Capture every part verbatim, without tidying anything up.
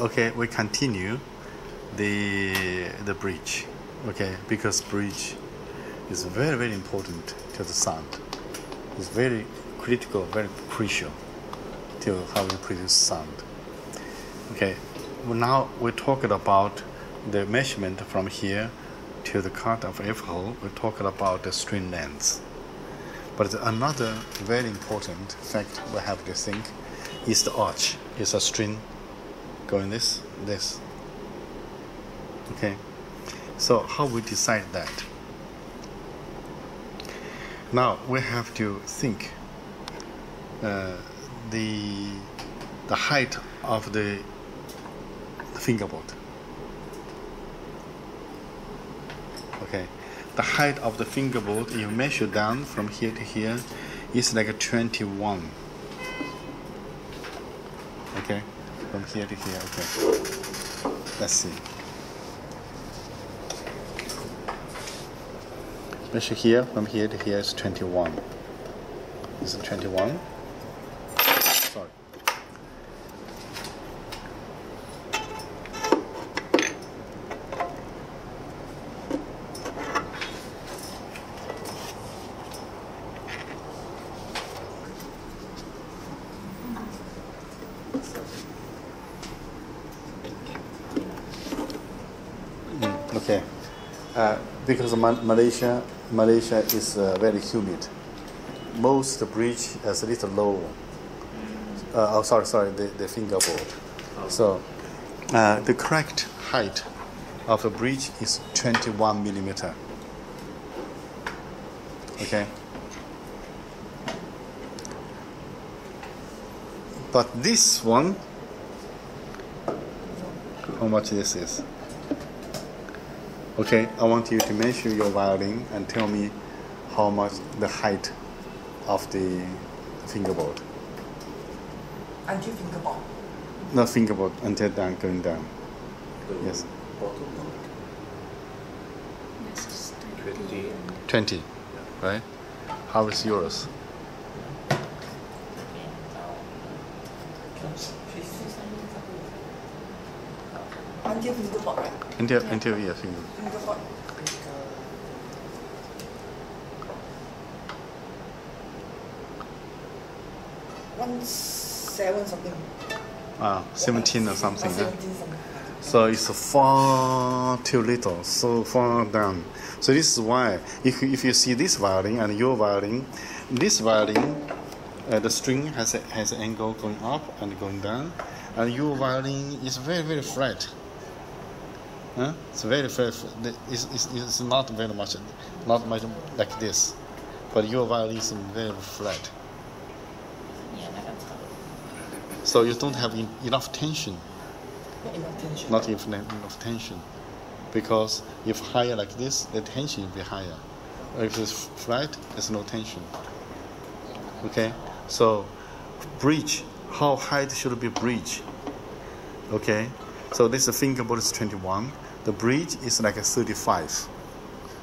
Okay, we continue the the bridge. Okay, because bridge is very very important to the sound. It's very critical, very crucial to how we produce sound. Okay, well, now we're talking about the measurement from here to the cut of F hole. We're talking about the string length. But another very important fact we have to think is the arch. It's a string going this, this. Okay, so how we decide that? Now we have to think uh, the the height of the fingerboard. Okay, the height of the fingerboard you measure down from here to here is like a twenty-one. Okay, from here to here. Okay, let's see. Measure here, from here to here is twenty-one. Is it twenty-one? Sorry. Mm, okay. Uh, because Ma- Malaysia. Malaysia is uh, very humid. Most the bridge is a little low. Uh, oh, sorry, sorry, the, the fingerboard. So uh, the correct height of a bridge is twenty-one millimeter. Okay. But this one, how much this is? Okay, I want you to measure your violin and tell me how much the height of the fingerboard. Until fingerboard? Not fingerboard, until down, going down. The yes. Bottom yes, twenty. twenty, yeah. Right? How is yours? Until fingerboard, right? Until, yeah. Until, yeah, finger. one seven something. Ah, seventeen or something. Huh? So it's far too little, so far down. So this is why, if, if you see this violin and your violin, this violin, uh, the string has a, has an angle going up and going down, and your violin is very, very flat. Huh? It's very, very, it's, it's, it's not very much, not much like this, but your violin is very flat. So you don't have in, enough tension. Not enough tension. Not even, enough tension, because if higher like this, the tension will be higher. If it's flat, there's no tension. Okay, so bridge, how high should be bridge? Okay. So this fingerboard is twenty-one. The bridge is like a thirty-five.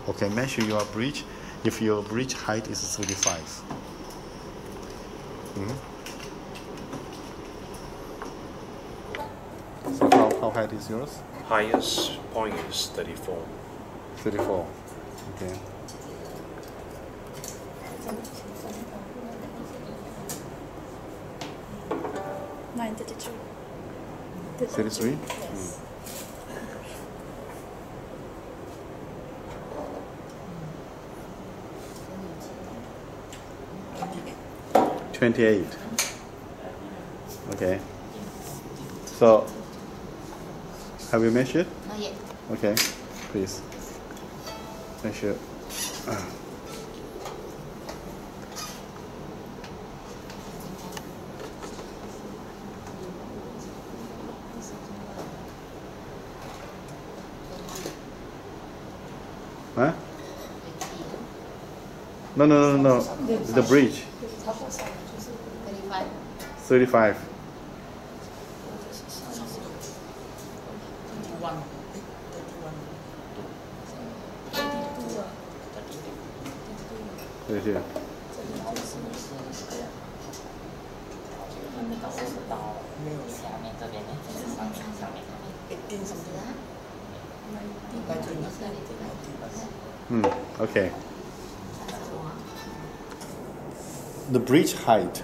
Okay, measure your bridge. If your bridge height is thirty-five. Mm-hmm. So how how high is yours? Highest point is thirty-four. Thirty-four. Okay. Nine thirty-two. thirty-three? Yes. Mm. twenty-eight. Okay. So, have you measured? Not yet. Okay, please. Measure. Huh? No, no, no, no, the bridge. thirty-five. thirty-one. thirty-two. nineteen something. nineteen. Hmm. Okay. The bridge height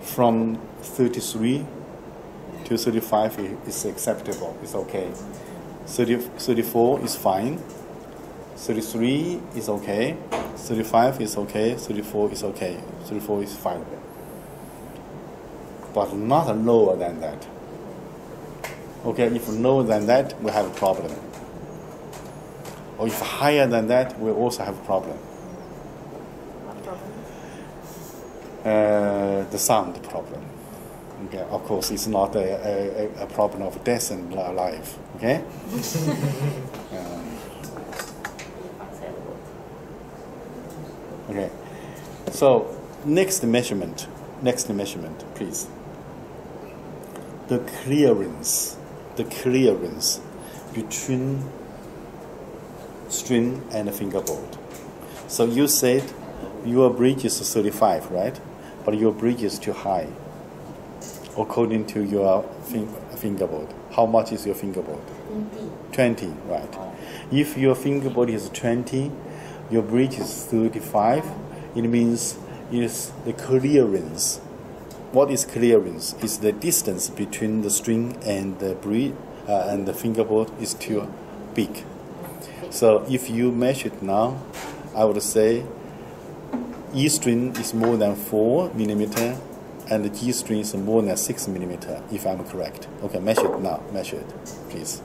from thirty-three to thirty-five is acceptable. It's okay. thirty, thirty-four is fine. thirty-three is okay. thirty-five is okay. thirty-four is okay. thirty-four is fine. But not lower than that. Okay, if lower than that, we have a problem. Or if higher than that, we also have a problem. What problem? Uh, the sound problem. Okay, of course, it's not a, a, a problem of death and life. Okay? um, okay. So, next measurement. Next measurement, please. The clearance. The clearance between string and fingerboard. So you said your bridge is thirty-five, right? But your bridge is too high according to your fin fingerboard. How much is your fingerboard? twenty. twenty, right. If your fingerboard is twenty, your bridge is thirty-five, it means is the clearance. What is clearance? Is the distance between the string and the bridge uh, and the fingerboard is too big. So if you measure it now, I would say E string is more than four millimeter, and the G string is more than six millimeter. If I'm correct, okay. Measure it now. Measure it, please.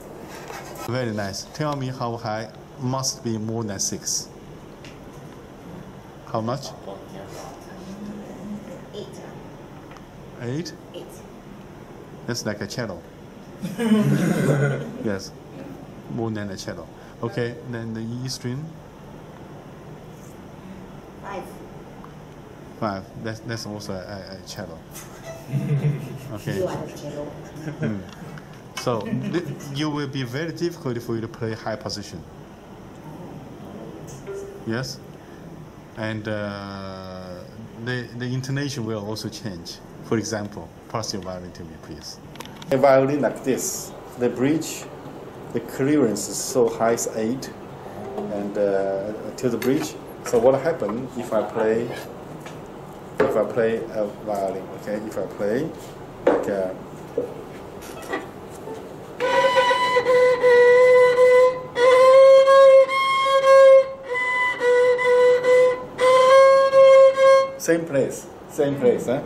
Very nice. Tell me how high must be more than six. How much? Eight? Eight. That's like a cello. Yes, more than a cello. Okay, then the E string? Five. Five, that's, that's also a, a cello. Okay. You are a cello. Mm. So, th you will be very difficult for you to play high position. Yes? And uh, the, the intonation will also change. For example, pass your violin to me, please. A violin like this, the bridge, the clearance is so high as eight, and uh, to the bridge. So what happens if I play? If I play a violin, okay? If I play like a same place, same place, huh?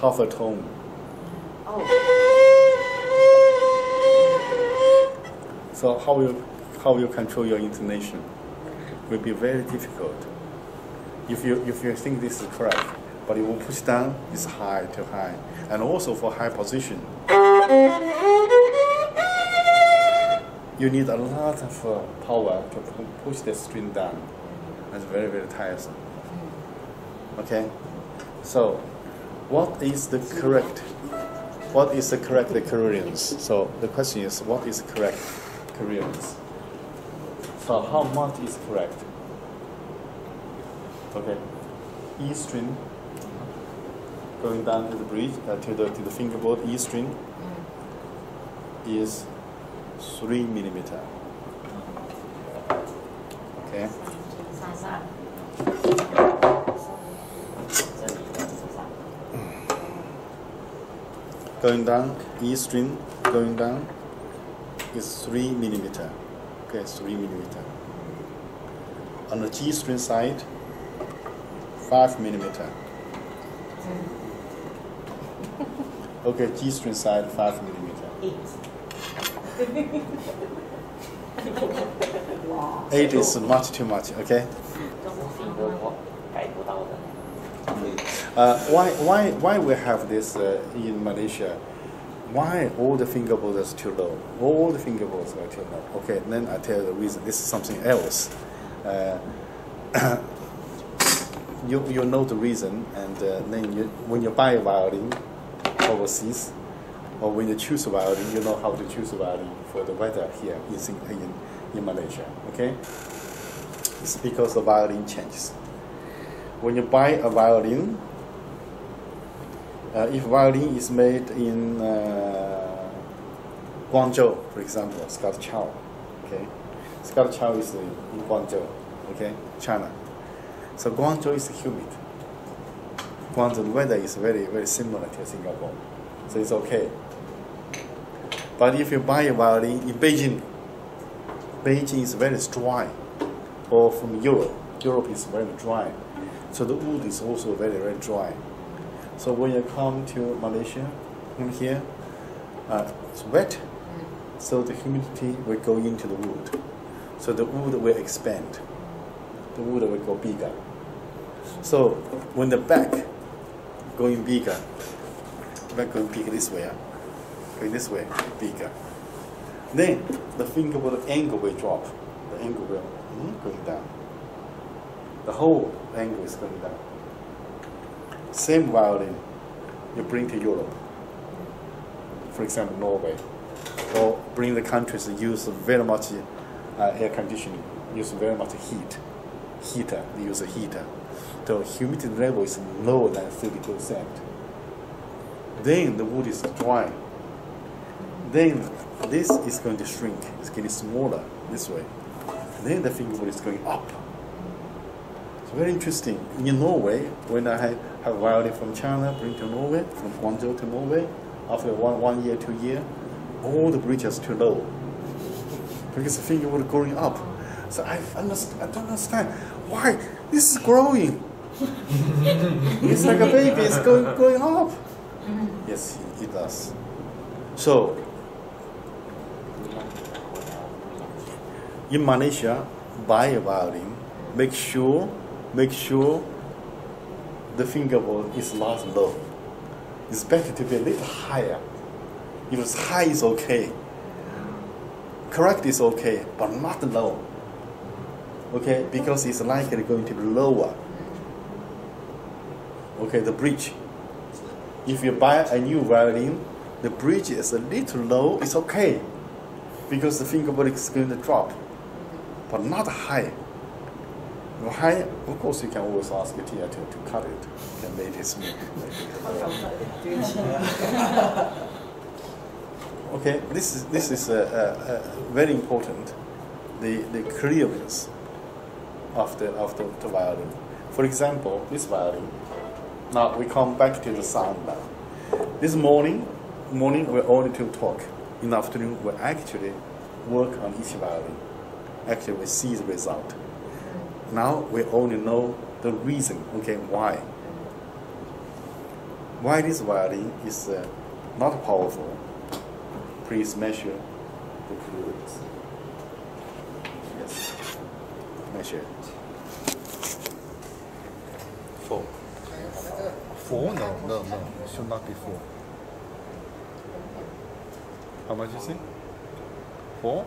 Half a tone. Oh. So how you how you control your intonation will be very difficult. If you if you think this is correct, but you will push down, it's high to high, and also for high position, you need a lot of uh, power to push the string down. That's very very tiresome. Okay, so. What is the correct? What is the correct clearance? So the question is, what is correct clearance? So how much is correct? Okay, E string going down to the bridge uh, to the to the fingerboard. E string is three millimeter. Okay. Going down, E string going down is three millimeter. Okay, three millimeter. On the G string side, five millimeter. Okay, G string side, five millimeter. Eight. Eight is much too much. Okay. Uh, why, why, why we have this uh, in Malaysia? Why all the fingerboards are too low? All the fingerboards are too low. Okay, then I tell you the reason. This is something else. Uh, you you know the reason, and uh, then you, when you buy a violin overseas, or when you choose a violin, you know how to choose a violin for the weather here in in, in Malaysia. Okay, it's because the violin changes. When you buy a violin, Uh, if violin is made in uh, Guangzhou, for example, Scarchao, okay, Scarchao is in Guangzhou, okay, China. So Guangzhou is humid. Guangzhou weather is very very similar to Singapore, so it's okay. But if you buy a violin in Beijing, Beijing is very dry, or from Europe, Europe is very dry, so the wood is also very very dry. So when you come to Malaysia, in here, uh, it's wet, so the humidity will go into the wood. So the wood will expand. The wood will go bigger. So when the back going bigger, back going bigger this way, going this way, bigger. Then the finger will angle will drop. The angle will going down. The whole angle is going down. Same violin you bring to Europe, for example Norway, or bring the countries that use very much uh, air conditioning, use very much heat, heater, they use a heater. The humidity level is lower than thirty percent. Then the wood is dry. Then this is going to shrink, it's getting smaller this way. Then the fingerboard is going up. Very interesting. In Norway, when I have a violin from China, bring to Norway, from Guangzhou to Norway, after one, one year, two year, all the bridges too low. Because the finger was growing up. So I, understand, I don't understand why this is growing. It's like a baby, it's going, growing up. Yes, it, it does. So, in Malaysia, buy a violin, make sure Make sure the fingerboard is not low. It's better to be a little higher. If it's high, it's okay. Correct is okay, but not low. Okay, because it's likely going to be lower. Okay, the bridge. If you buy a new violin, the bridge is a little low, it's okay. Because the fingerboard is going to drop, but not high. High, of course, you can always ask the teacher to, to cut it and make it smooth. Okay, this is this is a, a, a very important, the the clearance of the of the, the violin. For example, this violin. Now we come back to the sound now. This morning, morning we're only to talk. In the afternoon, we actually work on each violin. Actually, we see the result. Now we only know the reason, okay, why. Why this violin is uh, not powerful. Please measure the fluids. Yes, measure. Four. Four? No, no, no, it should not be four. How much is it? Four?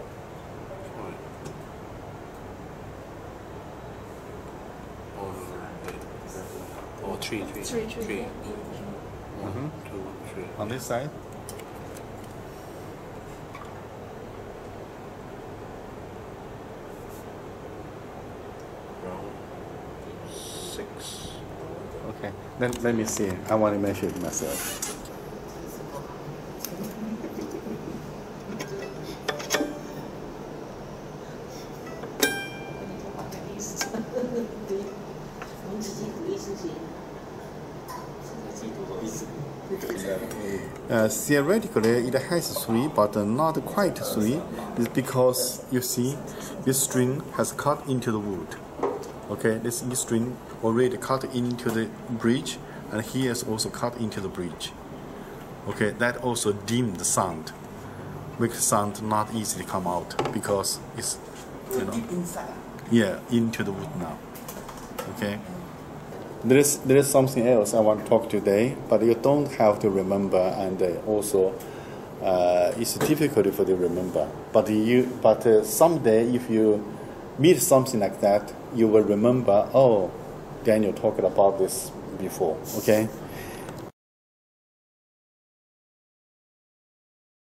Three, three, three, three. three. One, mm-hmm. two, three. On this side? Round six. Okay, then let me see. I want to measure it myself. Uh, theoretically, it has three, but uh, not quite three. It's because you see, this string has cut into the wood. Okay, this string already cut into the bridge, and here is also cut into the bridge. Okay, that also dimmed the sound, makes sound not easy to come out because it's, you know, yeah, into the wood now. Okay. There is, there is something else I want to talk today, but you don't have to remember, and uh, also uh, it's difficult for you to remember. But, you, but uh, someday, if you meet something like that, you will remember, oh, Daniel talked about this before, okay?